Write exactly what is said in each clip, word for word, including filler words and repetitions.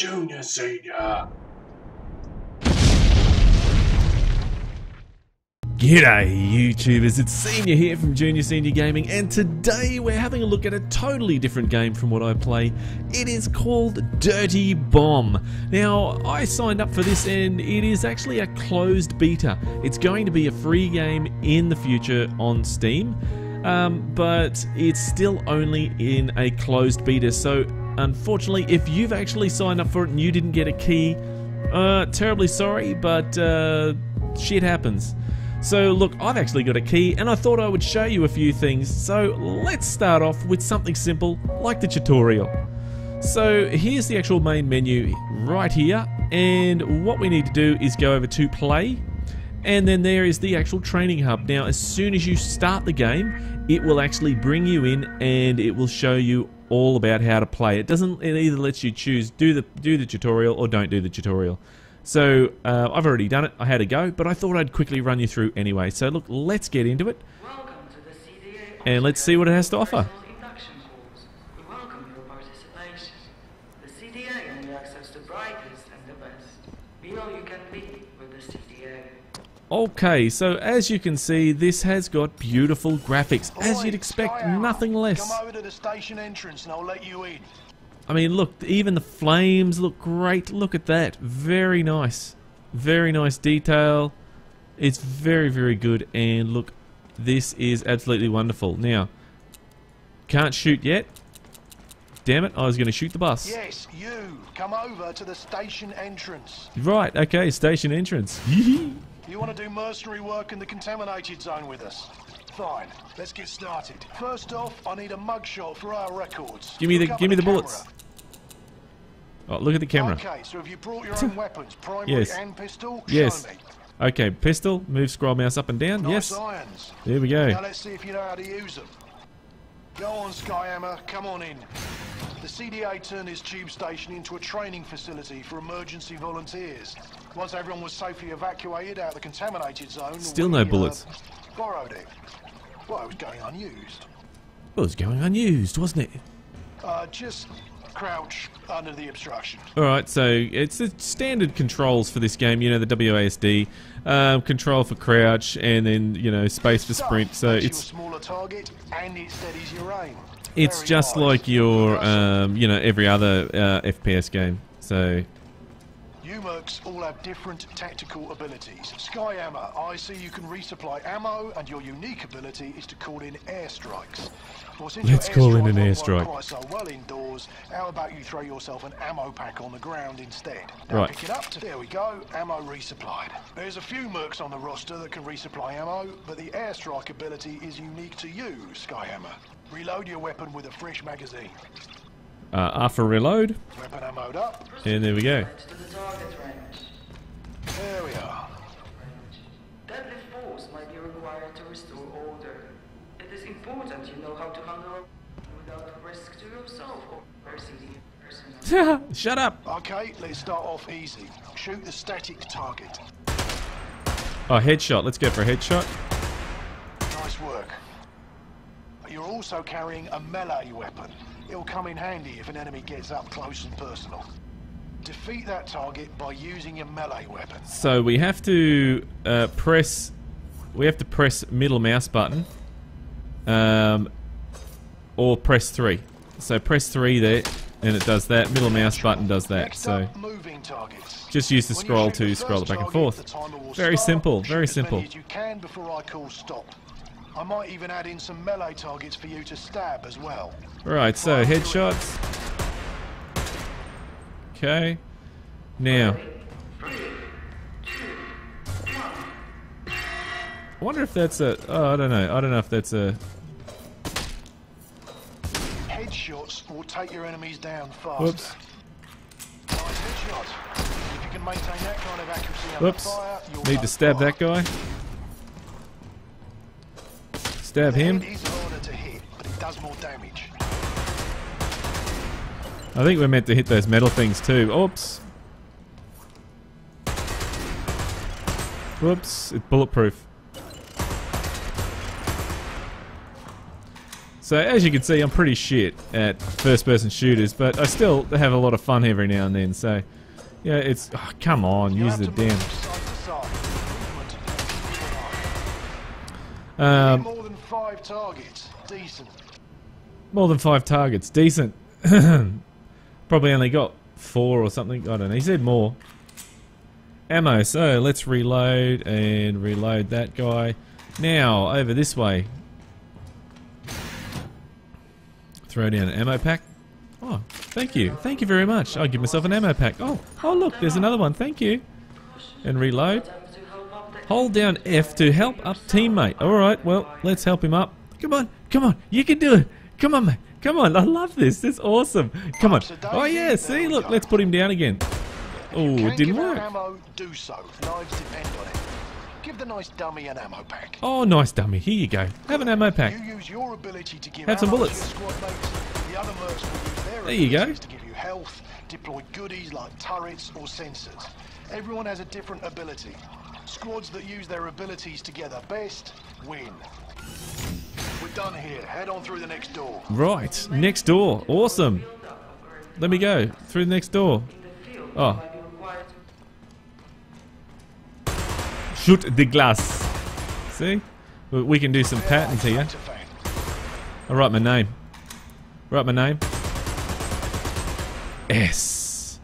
Junior, senior. G'day YouTubers, it's Senior here from Junior Senior Gaming, and today we're having a look at a totally different game from what I play. It is called Dirty Bomb. Now, I signed up for this and it is actually a closed beta. It's going to be a free game in the future on Steam, um, but it's still only in a closed beta. So unfortunately, if you've actually signed up for it and you didn't get a key, uh, terribly sorry, but uh, shit happens. So look, I've actually got a key and I thought I would show you a few things, so let's start off with something simple like the tutorial. So here's the actual main menu right here, and what we need to do is go over to play, and then there is the actual training hub. Now as soon as you start the game, it will actually bring you in and it will show you all about how to play. It doesn't, it either lets you choose do the, do the tutorial or don't do the tutorial. So uh, I've already done it, I had a go, but I thought I'd quickly run you through anyway. So look, let's get into it, and let's see what it has to offer. Okay, so as you can see, this has got beautiful graphics, as you'd expect, nothing less. Come over to the station entrance and I'll let you in. I mean, look, even the flames look great. Look at that. Very nice. Very nice detail. It's very, very good. And look, this is absolutely wonderful. Now, can't shoot yet. Damn it, I was going to shoot the bus. Yes, you. Come over to the station entrance. Right, okay, station entrance. You want to do mercenary work in the contaminated zone with us? Fine, let's get started. First off, I need a mugshot for our records. Give me the, give me the bullets. Oh, look at the camera. Okay, so have you brought your own weapons, primary yes. and pistol? Yes. Show me. Okay, pistol, move scroll mouse up and down. Nice yes. Irons. There we go. Now let's see if you know how to use them. Go on, Skyhammer, come on in. The C D A turned his tube station into a training facility for emergency volunteers. Once everyone was safely evacuated out of the contaminated zone... Still we, no bullets. Uh, borrowed it. Well, it was going unused. Well, it was going unused, wasn't it? Uh, just... crouch under the obstruction. Alright, so it's the standard controls for this game, you know, the W A S D, um, control for crouch, and then, you know, space for sprint, so it's... smaller target, and it steadies your aim. It's just like your, um, you know, every other uh, F P S game, so... You mercs all have different tactical abilities. Skyhammer, I see you can resupply ammo, and your unique ability is to call in airstrikes. Well, let's call in an airstrike. So well indoors, how about you throw yourself an ammo pack on the ground instead? Now right. Pick it up. There we go. Ammo resupplied. There's a few mercs on the roster that can resupply ammo, but the airstrike ability is unique to you, Skyhammer. Reload your weapon with a fresh magazine. Uh, after reload. Weapon ammoed up. And there we go. There we are. Deadly force might be required to restore order. It is important you know how to handle without risk to yourself or perceiving personal. Shut up. Okay, let's start off easy. Shoot the static target. Oh, headshot. Let's go for a headshot. Nice work. You're also carrying a melee weapon. It'll come in handy if an enemy gets up close and personal. Defeat that target by using your melee weapon. So we have to uh, press. We have to press middle mouse button, um, or press three. So press three there, and it does that. Middle mouse button does that. So just use the scroll to scroll it back and forth. Very simple. Very simple. You can before I call stop. I might even add in some melee targets for you to stab as well. Right, so headshots. Okay. Now. I wonder if that's a... Oh, I don't know. I don't know if that's a... Headshots will take your enemies down fast. Whoops. Nice headshot. If you can maintain that kind of accuracy under fire, you'll need to stab that guy. Stab him. I think we're meant to hit those metal things too. Oops. Whoops. It's bulletproof. So as you can see, I'm pretty shit at first-person shooters, but I still have a lot of fun every now and then. So yeah, it's oh, come on, use the damn. Um, more than five targets, decent. More than five targets, decent. Probably only got four or something. I don't know. He said more. Ammo. So let's reload and reload that guy. Now over this way. Throw down an ammo pack. Oh, thank you. Thank you very much. I'll give myself an ammo pack. Oh, oh look, there's another one. Thank you. And reload. Hold down F to help up teammate. Alright, well, let's help him up. Come on, come on. You can do it. Come on, mate. Come on. I love this. This is awesome. Come on. Oh, yeah. See, look. Let's put him down again. Oh, it didn't work. Give the nice dummy an ammo pack. Oh, nice dummy. Here you go. Have an ammo pack. You use your ability to give Have some bullets. The other mercs will use their there you go. To give you health, deploy goodies like turrets or sensors. Everyone has a different ability. Squads that use their abilities together best win. We're done here. Head on through the next door. Right. Next door. Awesome. Let me go. Through the next door. Oh. Shoot the glass. See? We can do some patterns here. I'll write my name. Write my name. S.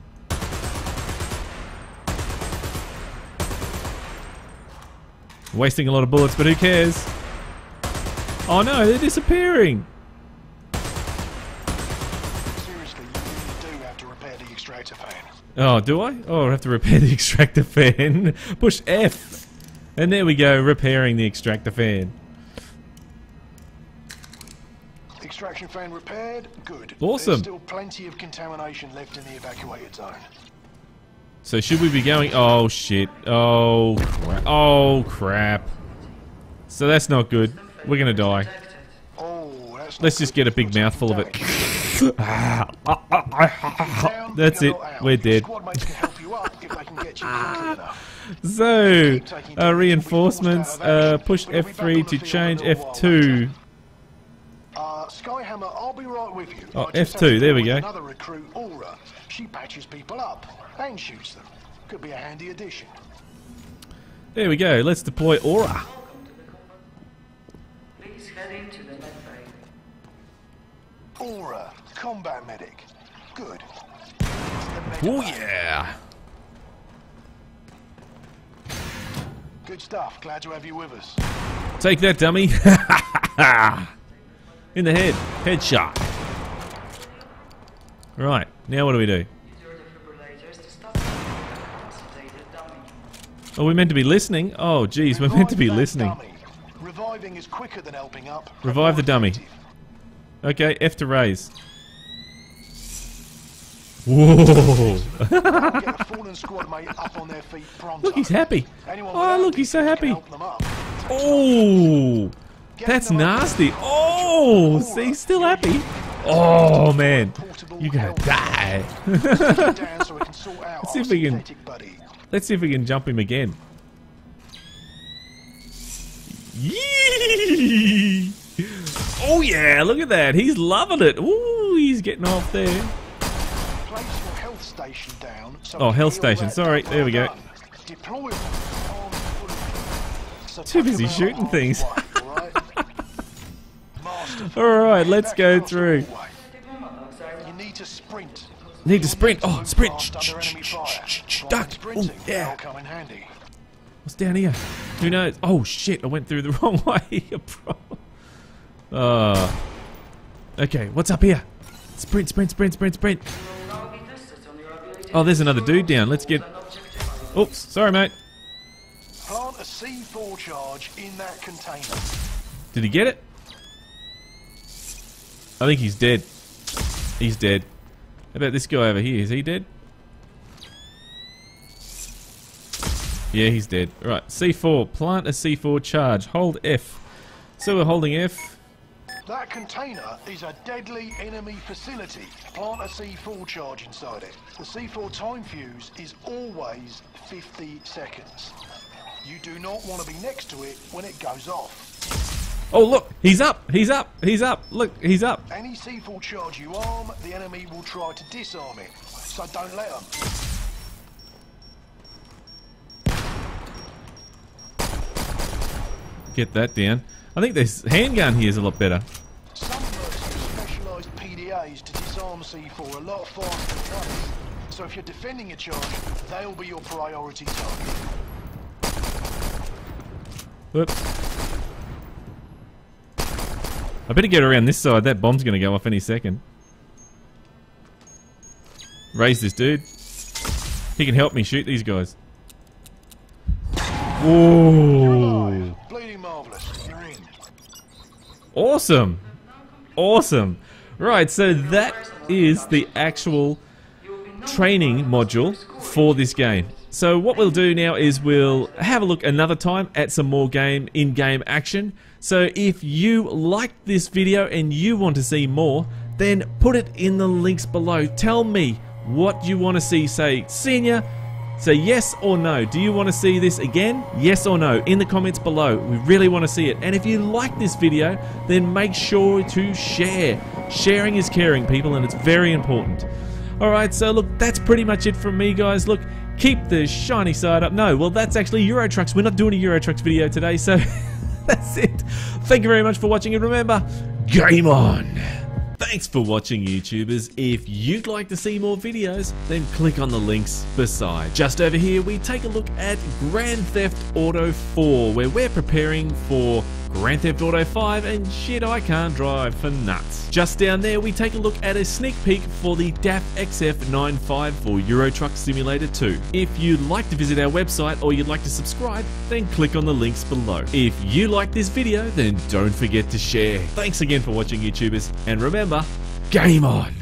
Wasting a lot of bullets, but who cares? Oh no, they're disappearing. Seriously, you really do have to repair the extractor fan. Oh, do I? Oh, I have to repair the extractor fan. Push F. And there we go, repairing the extractor fan. Extraction fan repaired, good. Awesome. There's still plenty of contamination left in the evacuated zone. So should we be going... Oh, shit. Oh, crap. Oh, crap. So that's not good. We're going to die. Oh, that's Let's just get a big mouthful of it. That's it. We're dead. So, uh, reinforcements, uh, push F three to change F two. Uh, Skyhammer, I'll be right with you. Oh, F two, there we go. Another recruit, Aura. She patches people up and shoots them. Could be a handy addition. There we go. Let's deploy Aura. Please head into the next bay. Aura, combat medic. Good. Oh yeah. Good stuff. Glad to have you with us. Take that, dummy. In the head. Headshot. Right. Now what do we do? Oh, we're meant to be listening? Oh, geez. We're meant to be listening. Reviving is quicker than helping up. Revive the dummy. Okay. F to raise. Whoa! Look, he's happy. Oh, look, he's so happy. Oh, that's nasty. Oh, see, he's still happy. Oh man, you're gonna die. Let's see if we can. Let's see if we can jump him again. Yee! Oh yeah, look at that. He's loving it. Ooh, he's getting off there. Station down, so oh, health station. Sorry, there we go. Too busy shooting things. All right, let's go through. You need to sprint. Need to sprint. Oh, sprint. Duck. Oh, yeah. What's down here? Who knows? Oh shit! I went through the wrong way. uh, okay, what's up here? Sprint, sprint, sprint, sprint, sprint. Oh, there's another dude down. Let's get... Oops, sorry, mate. Plant a C four charge in that container. Did he get it? I think he's dead. He's dead. How about this guy over here? Is he dead? Yeah, he's dead. Alright, C four. Plant a C four charge. Hold F. So we're holding F. That container is a deadly enemy facility. Plant a C four charge inside it. The C four time fuse is always fifty seconds. You do not want to be next to it when it goes off. Oh look, he's up, he's up, he's up, look, he's up. Any C four charge you arm, the enemy will try to disarm it, so don't let them. Get that down. I think this handgun here is a lot better. Some mercs use specialised P D As to disarm C four a lot faster than others, so if you're defending a charge, they'll be your priority target. Whoops. I better get around this side, that bomb's gonna go off any second. Raise this dude. He can help me shoot these guys. Whoa! Bleeding marvelous. You're in. Awesome! Awesome! Right, so that is the actual training module for this game. So what we'll do now is we'll have a look another time at some more game in-game action. So if you liked this video and you want to see more, then put it in the links below. Tell me what you want to see. Say senior, say yes or no. Do you want to see this again? Yes or no? In the comments below. We really want to see it. And if you like this video, then make sure to share. Sharing is caring, people, and it's very important. Alright, so look, that's pretty much it from me, guys. Look, keep the shiny side up. No, well, that's actually Euro Trucks. We're not doing a Euro Trucks video today, so that's it. Thank you very much for watching, and remember, game on! Thanks for watching, YouTubers. If you'd like to see more videos, then click on the links beside. Just over here, we take a look at Grand Theft Auto four, where we're preparing for Grand Theft Auto five and shit I can't drive for nuts. Just down there we take a look at a sneak peek for the D A F X F ninety-five for Euro Truck Simulator two. If you'd like to visit our website or you'd like to subscribe, then click on the links below. If you like this video, then don't forget to share. Thanks again for watching, YouTubers, and remember, game on!